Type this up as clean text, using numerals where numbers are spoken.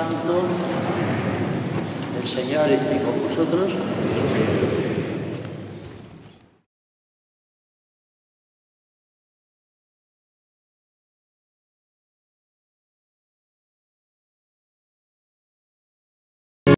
Santo, el Señor esté con vosotros.